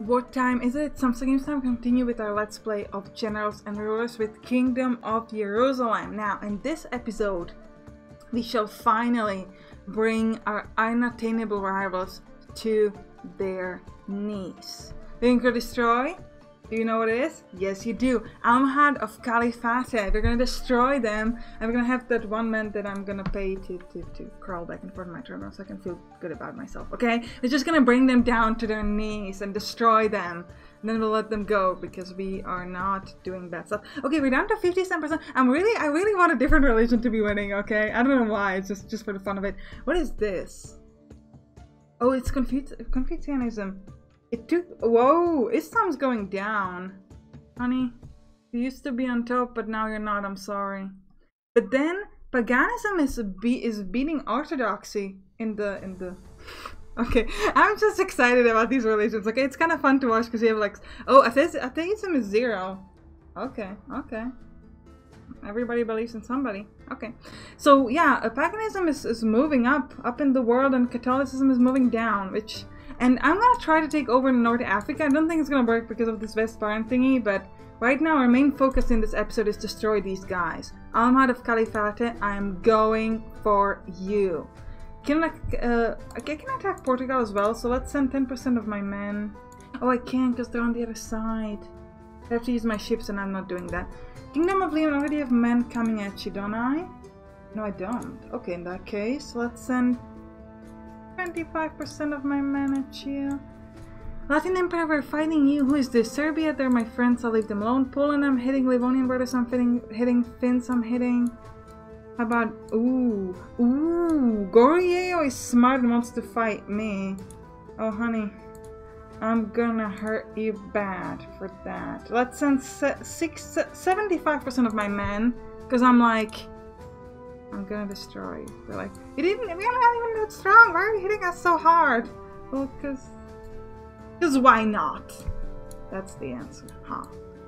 What time is it? Some Games Time, continue with our let's play of generals and rulers with Kingdom of Jerusalem. Now in this episode we shall finally bring our unattainable rivals to their knees. Conquer, destroy. Do you know what it is? Yes, you do. Almohad of Caliphate. We're gonna destroy them, and we're gonna have that one man that I'm gonna pay to crawl back and forth my terminal so I can feel good about myself, okay? We're just gonna bring them down to their knees and destroy them. And then we'll let them go because we are not doing bad stuff. Okay, we're down to 57%. I really want a different religion to be winning, okay? I don't know why, it's just for the fun of it. What is this? Oh, it's Confucianism. It took... Whoa! Islam's going down. Honey, you used to be on top, but now you're not. I'm sorry. But then, paganism is beating orthodoxy in the... Okay, I'm just excited about these religions, okay? It's kind of fun to watch because you have like... Oh, atheism is 0. Okay, okay. Everybody believes in somebody. Okay. So, yeah, paganism is moving up in the world, and Catholicism is moving down, which... And I'm gonna try to take over North Africa. I don't think it's gonna work because of this West Barn thingy, but right now our main focus in this episode is destroy these guys. Almohad of Caliphate, I'm going for you. Can I attack Portugal as well? So let's send 10% of my men. Oh, I can't because they're on the other side. I have to use my ships and I'm not doing that. Kingdom of Leon, already have men coming at you, don't I? No, I don't. Okay, in that case, let's send 25% of my manager. Latin Empire, we're fighting you. Who is this? Serbia, they're my friends. I'll leave them alone. Poland, I'm hitting. Livonian Brothers, I'm hitting. Finns, I'm hitting. How about... Ooh. Ooh. Goryeo is smart and wants to fight me. Oh, honey. I'm gonna hurt you bad for that. Let's send 75% of my men. Because I'm like... I'm gonna destroy you. They're like, we're not even that strong. Why are you hitting us so hard? Well, cause why not? That's the answer, huh?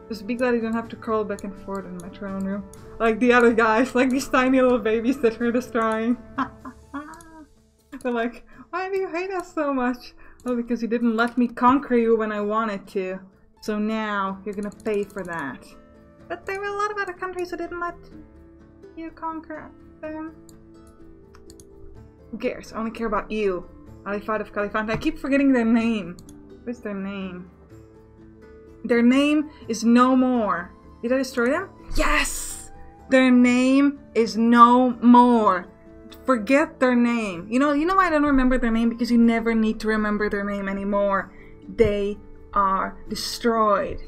Just be glad you don't have to crawl back and forth in my throne room, like the other guys, like these tiny little babies that we're destroying. They're like, why do you hate us so much? Well, because you didn't let me conquer you when I wanted to. So now you're gonna pay for that. But there were a lot of other countries who didn't let you conquer them. Who cares? I only care about you. Alifat of Caliphate. I keep forgetting their name. What's their name? Their name is No More. Did I destroy them? Yes! Their name is No More. Forget their name. You know why I don't remember their name? Because you never need to remember their name anymore. They are destroyed.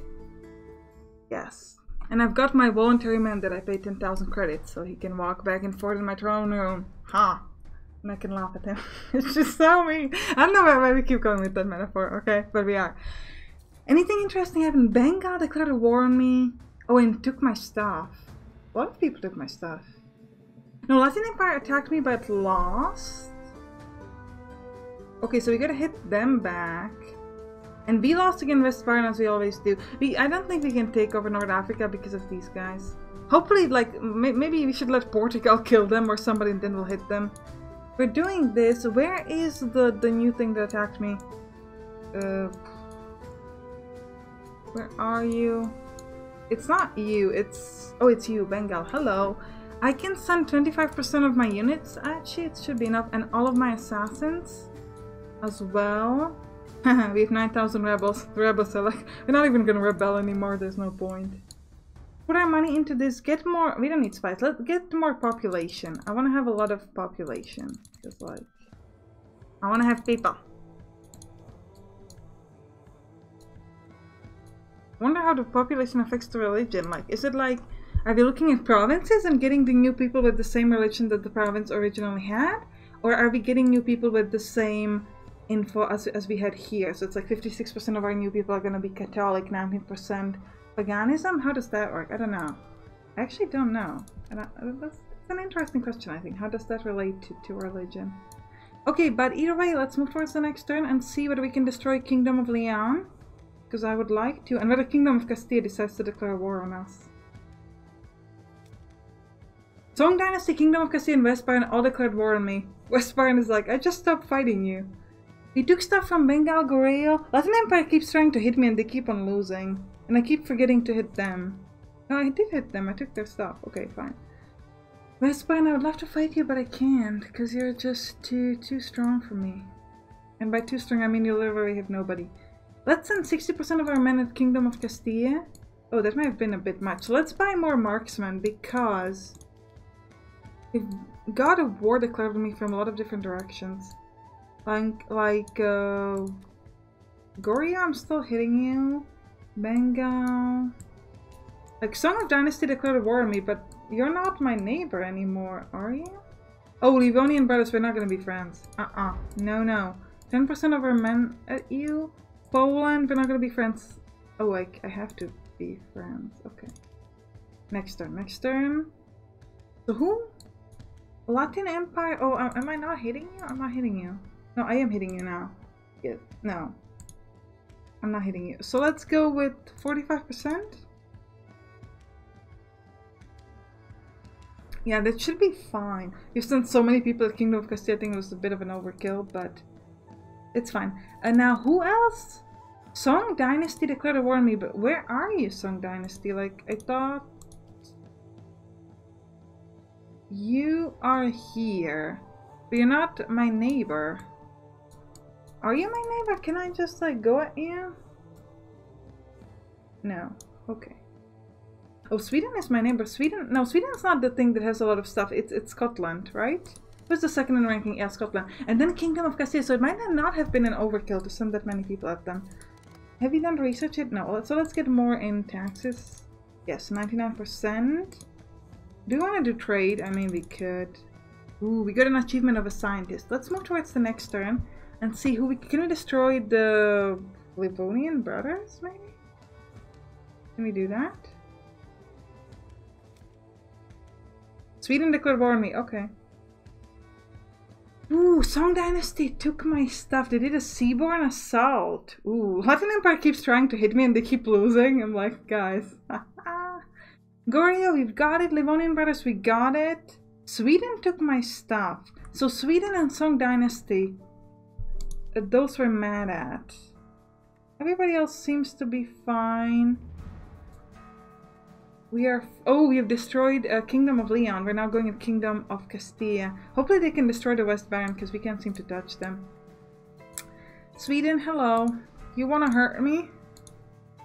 Yes. And I've got my voluntary man that I paid 10,000 credits, so he can walk back and forth in my throne room. Ha! Huh. And I can laugh at him. It's just so mean. I don't know why we keep going with that metaphor, okay? But we are. Anything interesting happened? Bengal declared war on me. Oh, and took my stuff. A lot of people took my stuff. No, Latin Empire attacked me, but lost. Okay, so we gotta hit them back. And we lost again West Barn as we always do. I don't think we can take over North Africa because of these guys. Hopefully, like, maybe we should let Portugal kill them or somebody and then we'll hit them. We're doing this. Where is the new thing that attacked me? Where are you? It's not you. It's... Oh, it's you, Bengal. Hello. I can send 25% of my units. Actually, it should be enough. And all of my assassins as well. We have 9,000 rebels. The rebels are like, we're not even gonna rebel anymore, there's no point. Put our money into this, get more, we don't need spies, let's get more population. I wanna have a lot of population. Just like, I wanna have people. Wonder how the population affects the religion, like, is it like, are they looking at provinces and getting the new people with the same religion that the province originally had? Or are we getting new people with the same info as we had here? So it's like 56% of our new people are going to be Catholic, 19% paganism. How does that work? I don't know. I actually don't know. That's an interesting question, I think. How does that relate to religion? Okay, but either way, let's move towards the next turn and see whether we can destroy Kingdom of Leon, because I would like to, and whether Kingdom of Castilla decides to declare war on us. Song Dynasty, Kingdom of Castilla and West Barn all declared war on me. West Barn is like, I just stopped fighting you. We took stuff from Bengal, Goryeo. Latin Empire keeps trying to hit me and they keep on losing. And I keep forgetting to hit them. No, I did hit them. I took their stuff. Okay, fine. West Barn, I would love to fight you, but I can't. Because you're just too strong for me. And by too strong, I mean you literally have nobody. Let's send 60% of our men at Kingdom of Castilla. Oh, that might have been a bit much. Let's buy more marksmen, because... if God of War declared me from a lot of different directions. Like Goryeo, I'm still hitting you. Bengal... like, Song of Dynasty declared war on me, but you're not my neighbor anymore, are you? Oh, Livonian Brothers, we're not gonna be friends. No, no. 10% of our men at you. Poland, we're not gonna be friends. Oh, like, I have to be friends. Okay. Next turn, next turn. So who? Latin Empire? Oh, am I not hitting you? I'm not hitting you. No, I am hitting you now. Yeah, no. I'm not hitting you. So let's go with 45%. Yeah, that should be fine. You've sent so many people at Kingdom of Castilla, I think it was a bit of an overkill, but it's fine. And now, who else? Song Dynasty declared a war on me, but where are you, Song Dynasty? Like, I thought... you are here, but you're not my neighbor. Are you my neighbor? Can I just, like, go at you? No. Okay. Oh, Sweden is my neighbor. Sweden? No, Sweden's not the thing that has a lot of stuff. It's Scotland, right? Who's the second in ranking? Yeah, Scotland. And then Kingdom of Castilla, so it might not have been an overkill to send that many people at them. Have you done research yet? No. So let's get more in taxes. Yes, 99%. Do you want to do trade? I mean, we could. Ooh, we got an achievement of a scientist. Let's move towards the next turn and see who we... can we destroy the Livonian Brothers, maybe? Can we do that? Sweden declared war on me, okay. Ooh, Song Dynasty took my stuff. They did a seaborne assault. Ooh, Latin Empire keeps trying to hit me and they keep losing. I'm like, guys. Goryeo, we've got it. Livonian Brothers, we got it. Sweden took my stuff. So Sweden and Song Dynasty, those we're mad at. Everybody else seems to be fine. We are... oh, we have destroyed Kingdom of Leon. We're now going at Kingdom of Castilla. Hopefully they can destroy the West Barn, because we can't seem to touch them. Sweden, hello. You want to hurt me?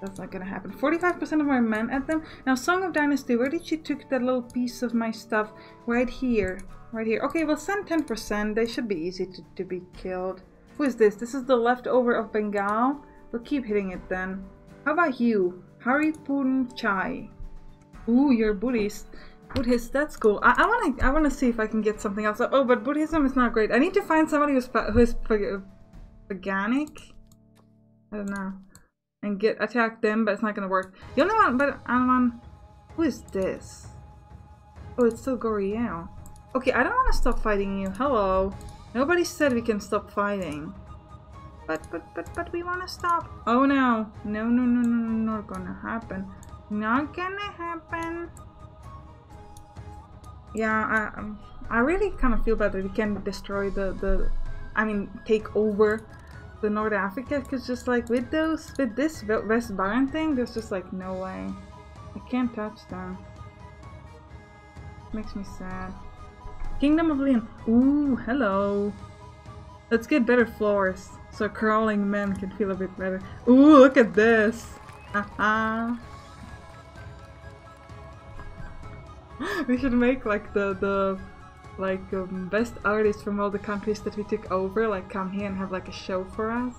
That's not going to happen. 45% of my men at them. Now, Song of Dynasty, where did you took that little piece of my stuff? Right here. Right here. Okay, we'll send 10%. They should be easy to be killed. Who is this? This is the leftover of Bengal. We'll keep hitting it then. How about you? Hariphunchai. Ooh, you're Buddhist. Buddhist, that's cool. I wanna see if I can get something else. Oh, but Buddhism is not great. I need to find somebody who's paganic. I don't know. And get attack them, but it's not gonna work. The only one, but I don't want... who is this? Oh, it's still Goryeo. Okay, I don't want to stop fighting you. Hello. Nobody said we can stop fighting. But we want to stop. Oh no. No, not gonna happen. Not gonna happen. Yeah, I really kind of feel bad that we can destroy the I mean, take over the North Africa, because just like with this West Barn thing, there's just like no way. I can't touch them. Makes me sad. Kingdom of Leon. Ooh, hello. Let's get better floors so crawling men can feel a bit better. Ooh, look at this. Haha. We should make like the best artists from all the countries that we took over, like, come here and have like a show for us.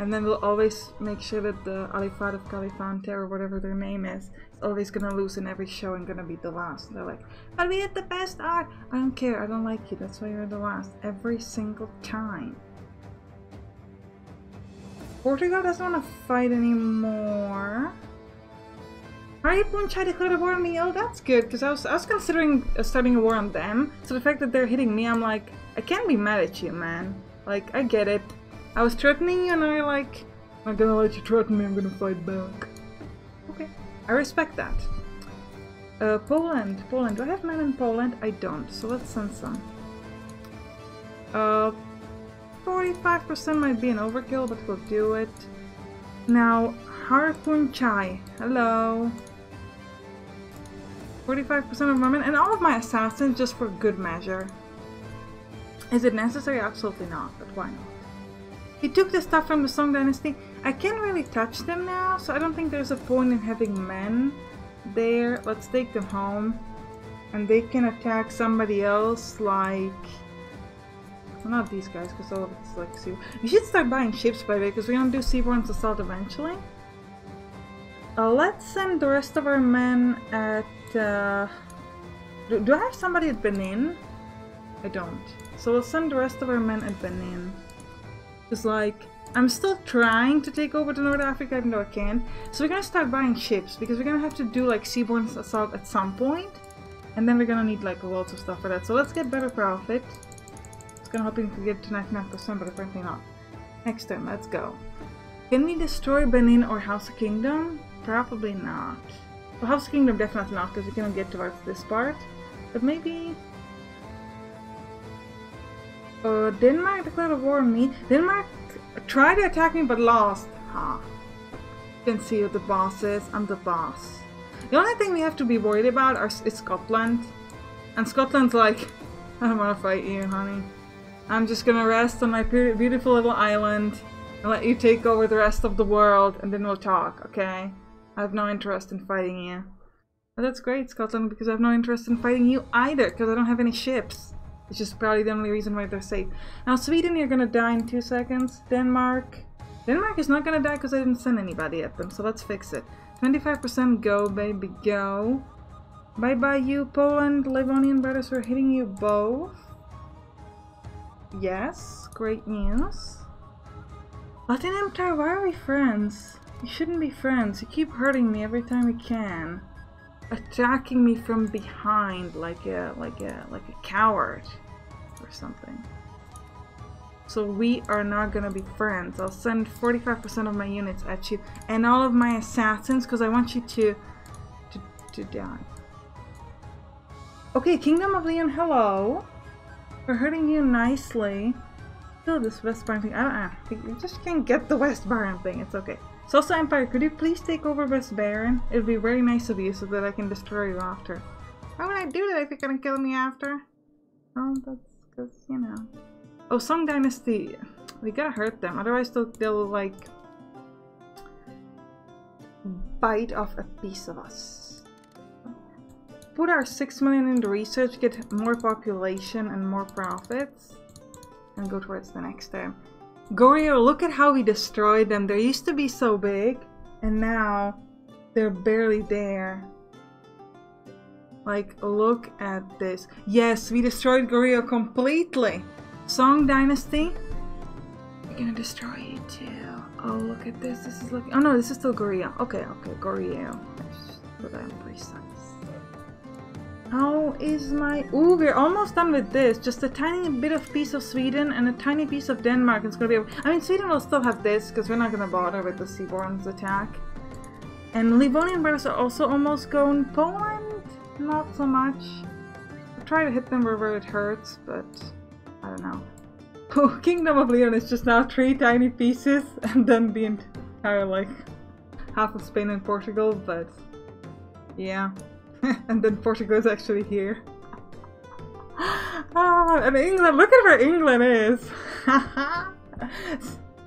And then we'll always make sure that the Alifat of Califante, or whatever their name is always gonna lose in every show and gonna be the last. And they're like, but we did the best art! I don't care, I don't like you, that's why you're the last. Every single time. Portugal doesn't wanna fight anymore. Hariphunchai declared a war on me. Oh, that's good, because I was considering starting a war on them. So the fact that they're hitting me, I'm like, I can't be mad at you, man. Like, I get it. I was threatening you, and now you're like, I'm not gonna let you threaten me, I'm gonna fight back. Okay, I respect that. Poland. Do I have men in Poland? I don't, so let's send some. 45% might be an overkill, but we'll do it. Now, Hariphunchai. Hello. 45% of women and all of my assassins just for good measure. Is it necessary? Absolutely not, but why not? He took the stuff from the Song Dynasty. I can't really touch them now, so I don't think there's a point in having men there. Let's take them home. And they can attack somebody else, like... well, not these guys, because all of it's like sea. We should start buying ships, by the way, because we're going to do Seaborne's Assault eventually. Let's send the rest of our men at... do I have somebody at Benin? I don't. So we'll send the rest of our men at Benin. Because, like, I'm still trying to take over to North Africa, even though I can. So we're going to start buying ships, because we're going to have to do, like, Seaborne's Assault at some point. And then we're gonna need like lots of stuff for that. So let's get better profit. It's gonna help him to get to 99%, but apparently not. Next turn, let's go. Can we destroy Benin or House of Kingdom? Probably not. Well, House of Kingdom definitely not, because we cannot get towards this part. But maybe... Denmark declared a war on me. Denmark tried to attack me but lost. Ha. You can see who the boss is. I'm the boss. The only thing we have to be worried about is Scotland. And Scotland's like, I don't want to fight you, honey. I'm just gonna rest on my beautiful little island and let you take over the rest of the world, and then we'll talk, okay? I have no interest in fighting you. But that's great, Scotland, because I have no interest in fighting you either, because I don't have any ships. It's just probably the only reason why they're safe. Now, Sweden, you're gonna die in 2 seconds. Denmark is not gonna die because I didn't send anybody at them, so let's fix it. 25% go, baby, go. Bye-bye you, Poland. Livonian Brothers, we're hitting you both. Yes, great news. Latin Empire, why are we friends? You shouldn't be friends. You keep hurting me every time you can. Attacking me from behind like a coward or something. So we are not gonna be friends. I'll send 45% of my units at you and all of my assassins, because I want you to die. Okay, Kingdom of Leon, hello. We're hurting you nicely. Still this West Barn thing. I just can't get the West Barn thing. It's okay. Salsa Empire, could you please take over West Barn? It would be very nice of you so that I can destroy you after. Why would I do that if you're gonna kill me after? Oh, that's because, you know. Oh, Song Dynasty, we gotta hurt them, otherwise they'll like bite off a piece of us. Put our 6 million into research, get more population and more profits, and go towards the next turn. Goryeo, look at how we destroyed them. They used to be so big, and now they're barely there. Like, look at this. Yes, we destroyed Goryeo completely. Song Dynasty, we're gonna destroy you too. Oh, look at this. This is looking. Oh no, this is still Goryeo. Okay, okay, Goryeo. But I'm precise. How is my? Ooh, we're almost done with this. Just a tiny bit of piece of Sweden and a tiny piece of Denmark. It's gonna be. I mean, Sweden will still have this because we're not gonna bother with the Seaborne's attack. And Livonian Brothers are also almost gone. Poland, not so much. I try to hit them wherever it hurts, but. I don't know. Oh, Kingdom of Leon is just now 3 tiny pieces and then the entire, like, half of Spain and Portugal, but yeah. And then Portugal is actually here. Oh, and England, look at where England is! Oh,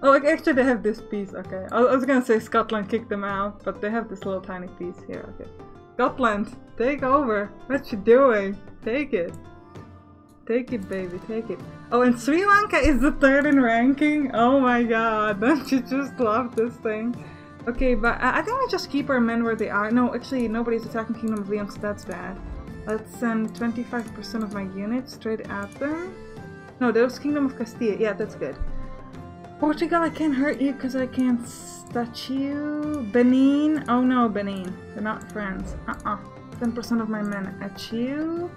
like, actually they have this piece, okay. I was gonna say Scotland kicked them out, but they have this little tiny piece here, okay. Scotland, take over! What you doing? Take it! Take it, baby, take it. Oh, and Sri Lanka is the 3rd in ranking? Oh my god, don't you just love this thing? Okay, but I think we just keep our men where they are. No, actually, nobody's attacking Kingdom of Leon, so that's bad. Let's send 25% of my units straight at them. No, that was Kingdom of Castilla. Yeah, that's good. Portugal, I can't hurt you because I can't touch you. Benin? Oh no, Benin. They're not friends. 10% of my men at you.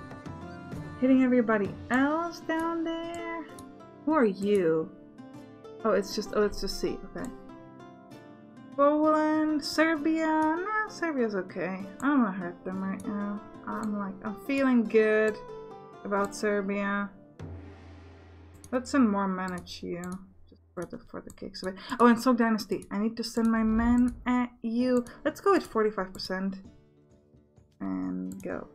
Hitting everybody else down there. Who are you? Oh, it's just C. Okay. Poland, Serbia. Nah, Serbia's okay. I don't wanna hurt them right now. I'm feeling good about Serbia. Let's send more men at you. Just for the cakes of it. Oh, and Song Dynasty. I need to send my men at you. Let's go at 45% and go.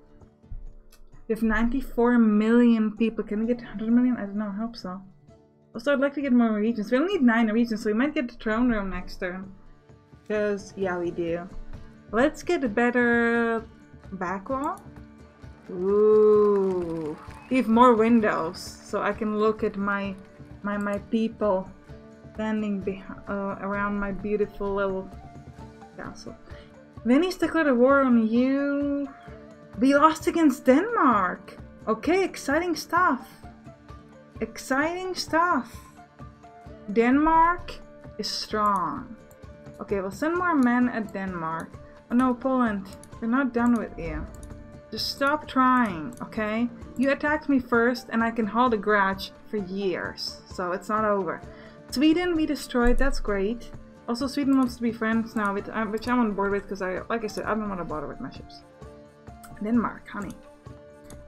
We have 94 million people. Can we get 100 million? I don't know. I hope so. Also, I'd like to get more regions. We only need 9 regions, so we might get the throne room next turn. Because, yeah, we do. Let's get a better back wall. Ooh. We have more windows, so I can look at my people standing around my beautiful little castle. Venice declared a war on you. We lost against Denmark. Okay, exciting stuff. Exciting stuff. Denmark is strong. Okay, we'll send more men at Denmark. Oh no, Poland, we're not done with you. Just stop trying, okay? You attacked me first and I can hold a grudge for years. So it's not over. Sweden we destroyed, that's great. Also, Sweden wants to be friends now, which I'm on board with because, like I said, I don't want to bother with my ships. Denmark, honey.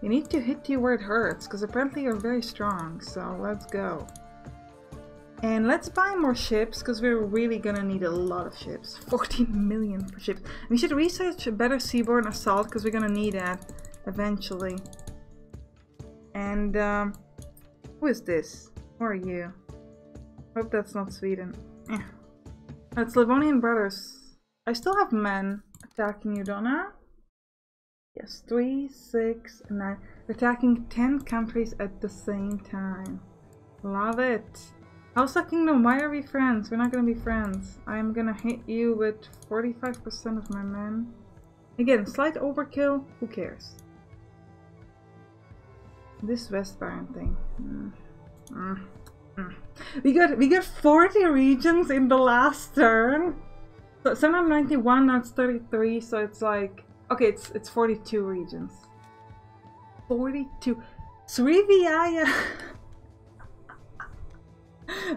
You need to hit you where it hurts, because apparently you're very strong, so let's go. And let's buy more ships, because we're really gonna need a lot of ships. 14 million for ships. We should research a better seaborne assault, because we're gonna need that eventually. And, who is this? Who are you? Hope that's not Sweden. Eh. That's Livonian Brothers. I still have men attacking you, don't I? Yes, 3, 6, and 9. We're attacking 10 countries at the same time. Love it. How's that kingdom? Why are we friends? We're not gonna be friends. I'm gonna hit you with 45% of my men. Again, slight overkill. Who cares? This West Barn thing. We got 40 regions in the last turn. So somehow 91. Now it's 33. So it's like. Okay, it's 42 regions. 42. Srivijaya!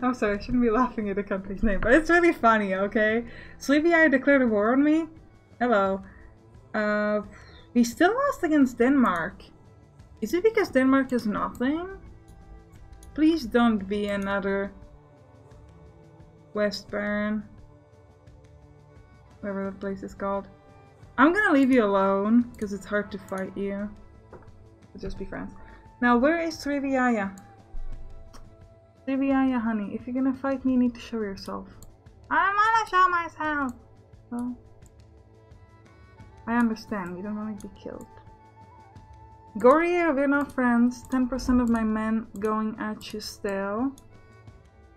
I'm sorry, I shouldn't be laughing at the country's name, but it's really funny, okay? Srivijaya declared a war on me? Hello. We still lost against Denmark. Is it because Denmark is nothing? Please don't be another West Barn. Whatever that place is called. I'm gonna leave you alone, because it's hard to fight you. We'll just be friends. Now, where is Srivijaya? Srivijaya, honey, if you're gonna fight me, you need to show yourself. I wanna show myself! Well, I understand, you don't want to be killed. Goryeo, we're not friends. 10% of my men going at you still.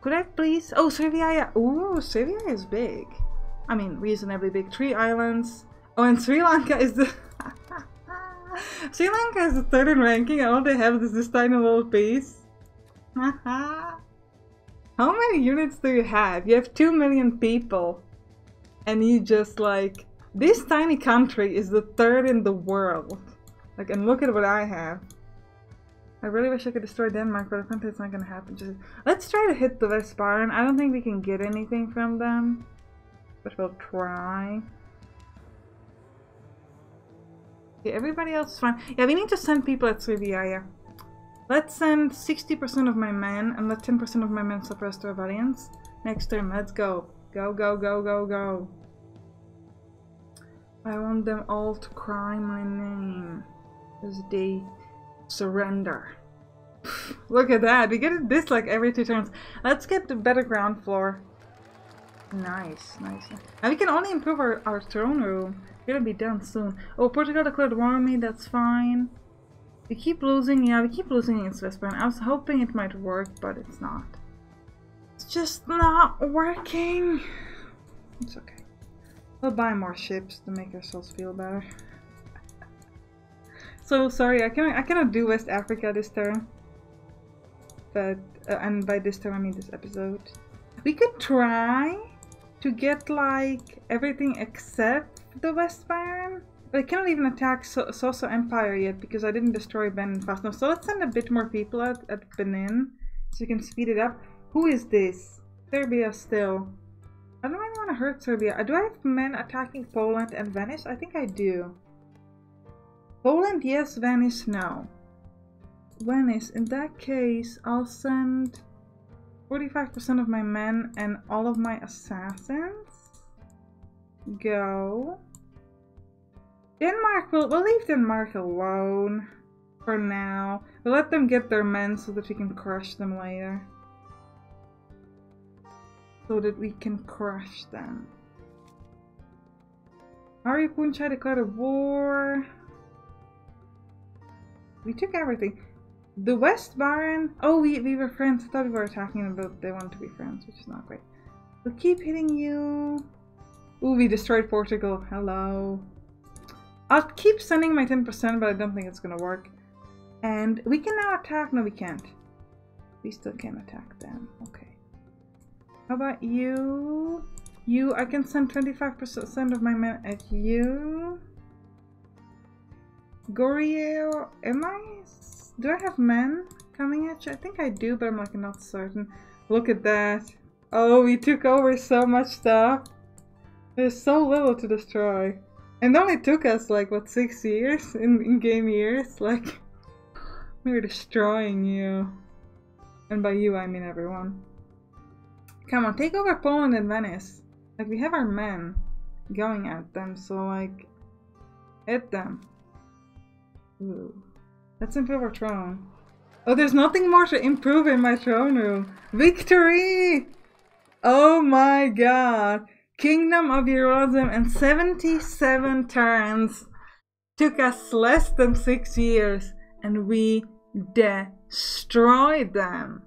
Could I please? Oh, Srivijaya! Ooh, Srivijaya is big. I mean, reasonably big. 3 islands. Oh, and Sri Lanka is the Sri Lanka is the 3rd in ranking, and all they have is this tiny little piece. How many units do you have? You have 2 million people, and you just like this tiny country is the 3rd in the world. Like, and look at what I have. I really wish I could destroy Denmark, but I think it's not gonna happen. Just let's try to hit the West Barn. I don't think we can get anything from them, but we'll try. Okay, everybody else is fine. Yeah, we need to send people at Srivijaya. Let's send 60% of my men and let 10% of my men suppress their rebellions. Next turn, let's go. Go, go, go, go, go. I want them all to cry my name as they surrender. Look at that. We get this like every 2 turns. Let's get the better ground floor. Nice, nice. And we can only improve our throne room. Gonna be done soon. Oh, Portugal declared war on me, that's fine. We keep losing, yeah, we keep losing against West Barn. I was hoping it might work, but it's not. It's just not working. It's okay. We'll buy more ships to make ourselves feel better. So sorry, I cannot do West Africa this turn. But and by this turn I mean this episode. We could try to get like everything except the West Barn, but I cannot even attack Soso Empire yet because I didn't destroy Benin fast enough. So let's send a bit more people at Benin so we can speed it up. Who is this? Serbia still. I don't really want to hurt Serbia. Do I have men attacking Poland and Venice? I think I do. Poland, yes. Venice, no. Venice. In that case, I'll send 45% of my men and all of my assassins. Go. Denmark, we'll leave Denmark alone for now. We'll let them get their men so that we can crush them later. So that we can crush them. Hariphunchai declared a war. We took everything. The West Barn. Oh, we were friends. I thought we were attacking them, but they wanted to be friends, which is not great. We'll keep hitting you. Ooh, we destroyed Portugal. Hello. I'll keep sending my 10%, but I don't think it's gonna work. And we can now attack. No, we can't. We still can't attack them. Okay. How about you? You, I can send 25% of my men at you. Goryeo, am I? Do I have men coming at you? I think I do, but I'm like not certain. Look at that. Oh, we took over so much stuff. There's so little to destroy. And it only took us like, what, 6 years in game years? Like, we were destroying you. And by you, I mean everyone. Come on, take over Poland and Venice. Like, we have our men going at them, so like, hit them. Ooh. Let's improve our throne. Oh, there's nothing more to improve in my throne room. Victory! Oh my god. Kingdom of Jerusalem in 77 turns. Took us less than 6 years. And we destroyed them.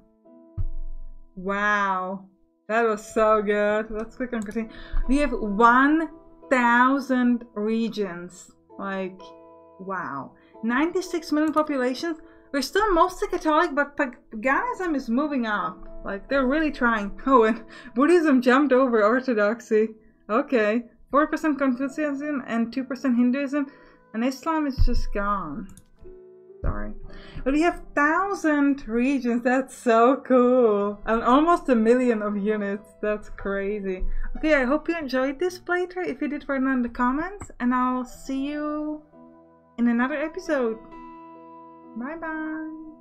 Wow. That was so good. Let's click on continue. We have 1,000 regions. Like, wow. 96 million populations. We're still mostly Catholic, but paganism is moving up. Like, they're really trying. Oh, and Buddhism jumped over Orthodoxy. Okay. 4% Confucianism and 2% Hinduism. And Islam is just gone. Sorry. But we have 1,000 regions. That's so cool. And almost a million of units. That's crazy. Okay, I hope you enjoyed this playthrough. If you did, write down in the comments. And I'll see you in another episode. Bye bye.